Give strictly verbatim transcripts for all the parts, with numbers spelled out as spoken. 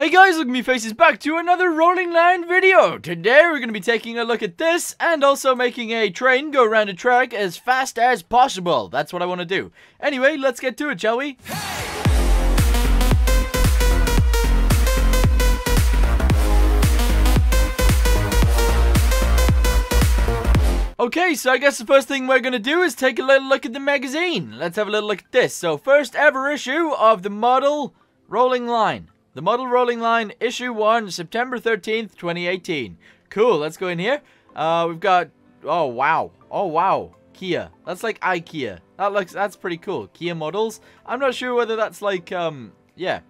Hey guys, look at me faces back to another Rolling Line video! Today we're going to be taking a look at this and also making a train go around a track as fast as possible. That's what I want to do. Anyway, let's get to it, shall we? Hey! Okay, so I guess the first thing we're going to do is take a little look at the magazine. Let's have a little look at this. So, first ever issue of the model Rolling Line. The model Rolling Line, issue one, September thirteenth, twenty eighteen. Cool, let's go in here. Uh, we've got... Oh, wow. Oh, wow. Kia. That's like IKEA. That looks... That's pretty cool. Kia models. I'm not sure whether that's like, um... yeah.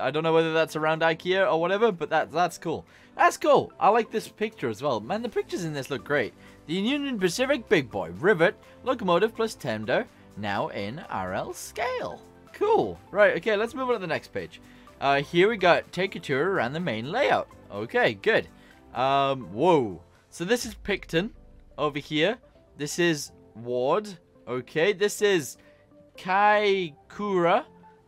I don't know whether that's around IKEA or whatever, but that that's cool. That's cool. I like this picture as well. Man, the pictures in this look great. The Union Pacific Big Boy, Rivet, Locomotive plus Tender, now in R L scale. Cool. Right, okay, let's move on to the next page. Uh, here we got take a tour around the main layout. Okay, good. Um, whoa. So this is Picton over here. This is Ward. Okay, this is Kaikoura.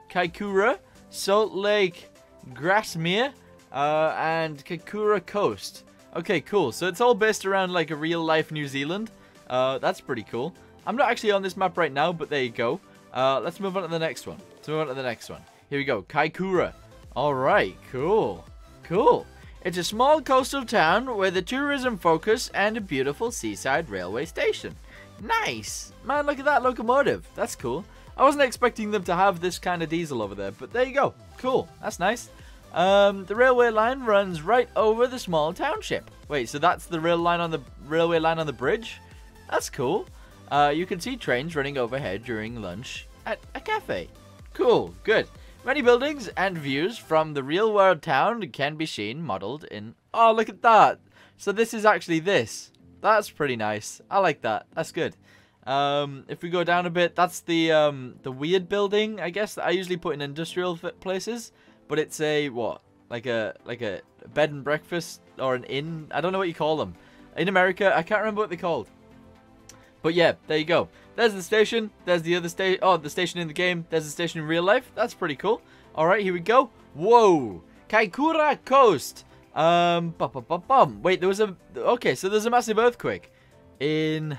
Kaikoura. Salt Lake, Grasmere, uh, and Kaikoura Coast. Okay, cool. So it's all based around like a real-life New Zealand. Uh, that's pretty cool. I'm not actually on this map right now, but there you go. Uh, let's move on to the next one. Let's move on to the next one. Here we go. Kaikoura. All right, cool. Cool. It's a small coastal town with a tourism focus and a beautiful seaside railway station. Nice. Man, look at that locomotive. That's cool. I wasn't expecting them to have this kind of diesel over there, but there you go. Cool. That's nice. Um, the railway line runs right over the small township. Wait, so that's the rail line on the railway line on the bridge? That's cool. Uh, you can see trains running overhead during lunch at a cafe. Cool. Good. Many buildings and views from the real-world town can be seen modeled in... Oh, look at that. So this is actually this. That's pretty nice. I like that. That's good. Um, if we go down a bit, that's the, um, the weird building, I guess, that I usually put in industrial places, but it's a, what, like a, like a bed and breakfast, or an inn, I don't know what you call them, in America, I can't remember what they're called, but yeah, there you go, there's the station, there's the other station, oh, the station in the game, there's the station in real life, that's pretty cool. Alright, here we go, whoa, Kaikoura Coast, um, bum, bum, bum, bum. Wait, there was a, okay, so there's a massive earthquake in...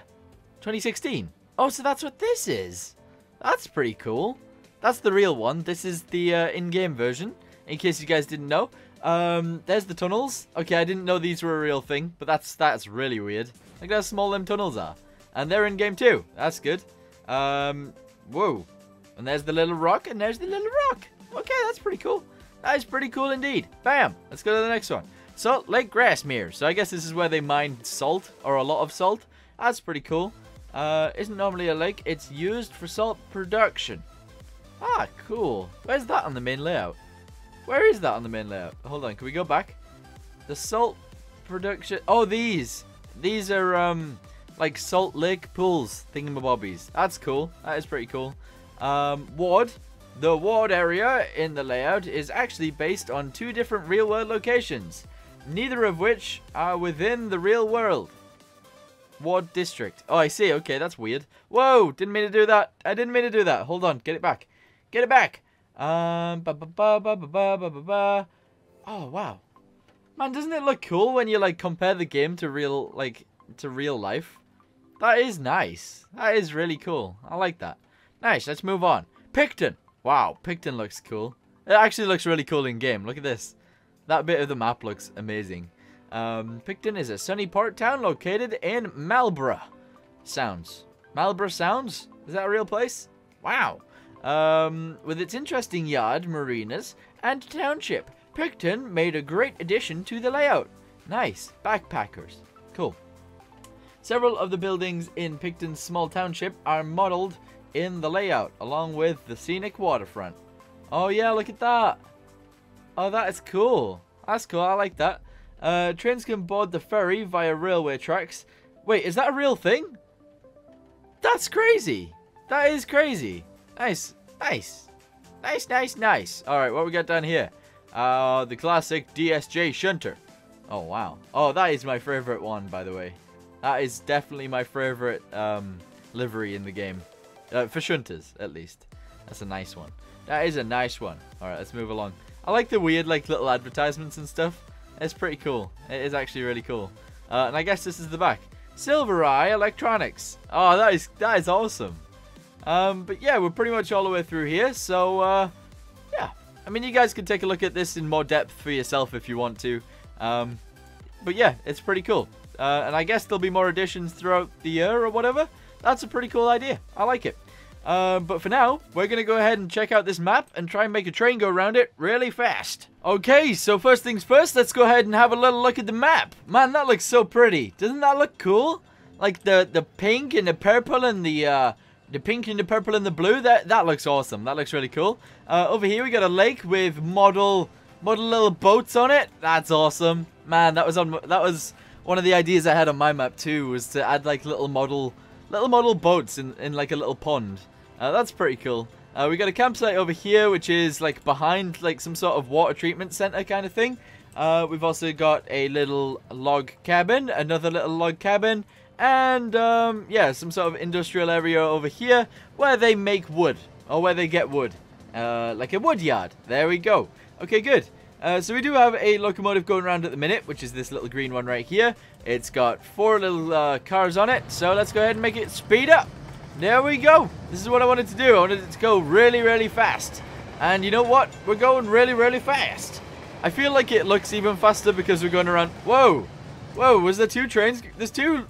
twenty sixteen. Oh, so that's what this is. That's pretty cool. That's the real one. This is the uh, in-game version, in case you guys didn't know. Um, there's the tunnels. Okay, I didn't know these were a real thing, but that's that's really weird. Look how small them tunnels are. And they're in-game too. That's good. Um, whoa. And there's the little rock, and there's the little rock. Okay, that's pretty cool. That is pretty cool indeed. Bam. Let's go to the next one. Salt Lake Grasmere. So I guess this is where they mine salt, or a lot of salt. That's pretty cool. Uh, isn't normally a lake, it's used for salt production. Ah, cool. Where's that on the main layout? Where is that on the main layout? Hold on, can we go back? The salt production... Oh, these! These are, um, like salt lake pools thingamabobbies. That's cool. That is pretty cool. Um, Ward. The Ward area in the layout is actually based on two different real-world locations, neither of which are within the real world. Ward District. Oh, I see. Okay, that's weird. Whoa, didn't mean to do that. I didn't mean to do that. Hold on, get it back. Get it back. Um, ba ba ba ba ba ba ba ba. Oh, wow. Man, doesn't it look cool when you like compare the game to real like to real life? That is nice. That is really cool. I like that. Nice. Let's move on. Picton. Wow, Picton looks cool. It actually looks really cool in game. Look at this. That bit of the map looks amazing. Um, Picton is a sunny port town located in Marlborough Sounds. Marlborough Sounds? Is that a real place? Wow. Um, with its interesting yard, marinas, and township, Picton made a great addition to the layout. Nice. Backpackers. Cool. Several of the buildings in Picton's small township are modeled in the layout, along with the scenic waterfront. Oh yeah, look at that. Oh, that is cool. That's cool. I like that. Uh, trains can board the ferry via railway tracks. Wait, is that a real thing? That's crazy. That is crazy. Nice. Nice. Nice, nice, nice. Alright, what we got down here? Uh, the classic D S J shunter. Oh, wow. Oh, that is my favorite one, by the way. That is definitely my favorite, um, livery in the game. Uh, for shunters, at least. That's a nice one. That is a nice one. Alright, let's move along. I like the weird like little advertisements and stuff. It's pretty cool. It is actually really cool. Uh, and I guess this is the back. Silvereye Electronics. Oh, that is that is awesome. Um, but yeah, we're pretty much all the way through here. So uh, yeah, I mean, you guys can take a look at this in more depth for yourself if you want to. Um, but yeah, it's pretty cool. Uh, and I guess there'll be more additions throughout the year or whatever. That's a pretty cool idea. I like it. Uh, but for now, we're going to go ahead and check out this map and try and make a train go around it really fast. Okay, so first things first, let's go ahead and have a little look at the map. Man, that looks so pretty. Doesn't that look cool? Like the, the pink and the purple and the uh, the pink and the purple and the blue. That that looks awesome. That looks really cool. Uh, over here, we got a lake with model model little boats on it. That's awesome. Man, that was on that was one of the ideas I had on my map too, was to add like little model little model boats in in like a little pond. Uh, that's pretty cool. Uh, we got a campsite over here, which is like behind like some sort of water treatment center kind of thing. Uh, we've also got a little log cabin, another little log cabin, and um, yeah, some sort of industrial area over here where they make wood, or where they get wood, uh, like a wood yard. There we go. Okay, good. Uh, so we do have a locomotive going around at the minute, which is this little green one right here. It's got four little uh, cars on it, so let's go ahead and make it speed up. There we go. This is what I wanted to do. I wanted it to go really, really fast. And you know what? We're going really, really fast. I feel like it looks even faster because we're going around. Whoa. Whoa, was there two trains? There's two.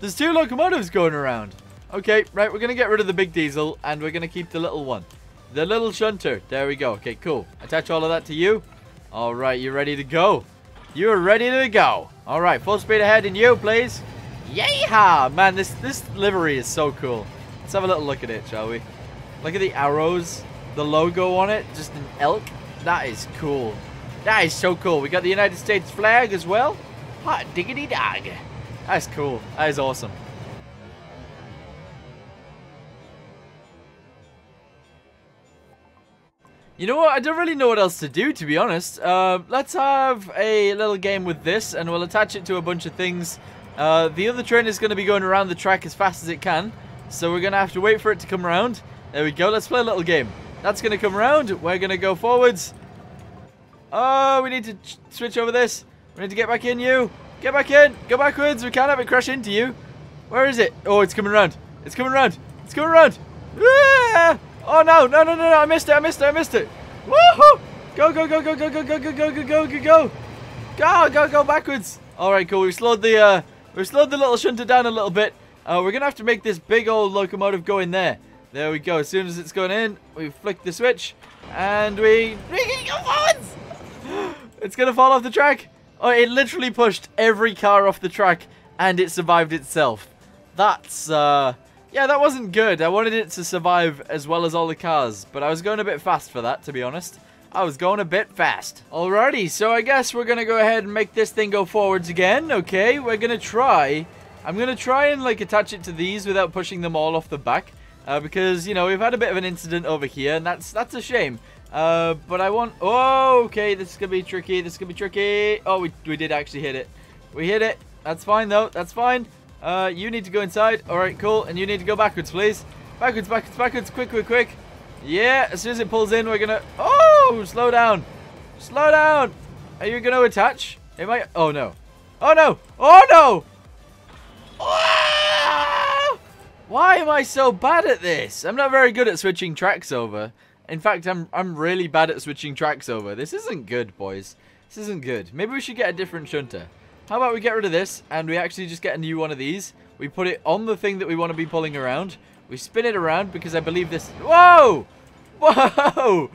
There's two locomotives going around. Okay, right. We're going to get rid of the big diesel and we're going to keep the little one. The little shunter. There we go. Okay, cool. Attach all of that to you. All right, you're ready to go. You're ready to go. All right, full speed ahead and you, please. Yeehaw! Man, this, this livery is so cool. Let's have a little look at it, shall we? Look at the arrows, the logo on it, just an elk. That is cool. That is so cool. We got the United States flag as well. Hot diggity dog. That's cool. That is awesome. You know what? I don't really know what else to do, to be honest. Uh, let's have a little game with this, and we'll attach it to a bunch of things. Uh, the other train is going to be going around the track as fast as it can, so we're going to have to wait for it to come around. There we go, let's play a little game. That's going to come around, we're going to go forwards. Oh, we need to switch over this. We need to get back in, you. Get back in, go backwards, we can't have it crash into you. Where is it? Oh, it's coming around, it's coming around, it's coming around. Ah! Oh no, no, no, no, no, I missed it, I missed it, I missed it. Woohoo! Go, go, go, go, go, go, go, go, go, go, go, go, go. Go, go, go backwards. Alright, cool, we slowed the, uh... We've slowed the little shunter down a little bit. Uh, we're going to have to make this big old locomotive go in there. There we go. As soon as it's going in, we flick the switch. And we... We can go forwards! It's going to fall off the track. Oh, it literally pushed every car off the track. And it survived itself. That's... Uh, yeah, that wasn't good. I wanted it to survive as well as all the cars. But I was going a bit fast for that, to be honest. I was going a bit fast. Alrighty, so I guess we're going to go ahead and make this thing go forwards again. Okay, we're going to try. I'm going to try and, like, attach it to these without pushing them all off the back. Uh, because, you know, we've had a bit of an incident over here, and that's that's a shame. Uh, but I want... Oh, okay, this is going to be tricky. This is going to be tricky. Oh, we, we did actually hit it. We hit it. That's fine, though. That's fine. Uh, you need to go inside. Alright, cool. And you need to go backwards, please. Backwards, backwards, backwards. Quick, quick, quick. Yeah, as soon as it pulls in, we're going to... Oh! Oh, slow down. Slow down. Are you going to attach? Am I? Oh, no. Oh, no. Oh, no. Oh! Why am I so bad at this? I'm not very good at switching tracks over. In fact, I'm, I'm really bad at switching tracks over. This isn't good, boys. This isn't good. Maybe we should get a different shunter. How about we get rid of this and we actually just get a new one of these. We put it on the thing that we want to be pulling around. We spin it around because I believe this... Whoa! Whoa!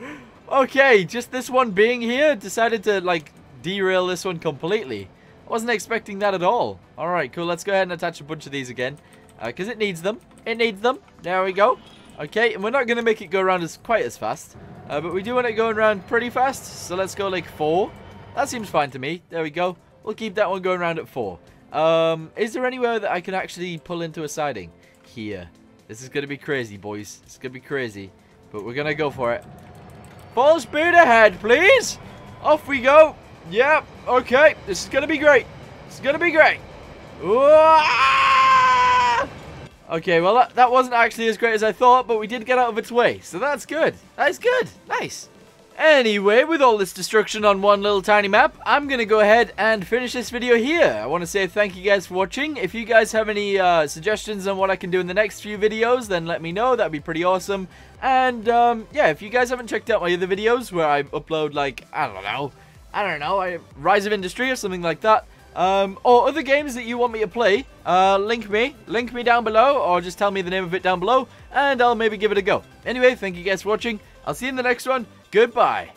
Okay, just this one being here decided to, like, derail this one completely. I wasn't expecting that at all. All right, cool. Let's go ahead and attach a bunch of these again because uh, it needs them. It needs them. There we go. Okay, and we're not going to make it go around as quite as fast, uh, but we do want it going around pretty fast, so let's go, like, four. That seems fine to me. There we go. We'll keep that one going around at four. Um, is there anywhere that I can actually pull into a siding? Here. This is going to be crazy, boys. It's going to be crazy, but we're going to go for it. Full speed ahead, please. Off we go. Yep. Okay. This is going to be great. It's going to be great. Whoa! Okay, well, that, that wasn't actually as great as I thought, but we did get out of its way. So that's good. That is good. Nice. Anyway, with all this destruction on one little tiny map, I'm gonna go ahead and finish this video here. I want to say thank you guys for watching. If you guys have any uh, suggestions on what I can do in the next few videos, then let me know. That'd be pretty awesome. And um, yeah, if you guys haven't checked out my other videos where I upload, like, I don't know, I don't know, I, Rise of Industry or something like that, um, or other games that you want me to play, uh, link me, link me down below, or just tell me the name of it down below, and I'll maybe give it a go. Anyway, thank you guys for watching. I'll see you in the next one. Goodbye.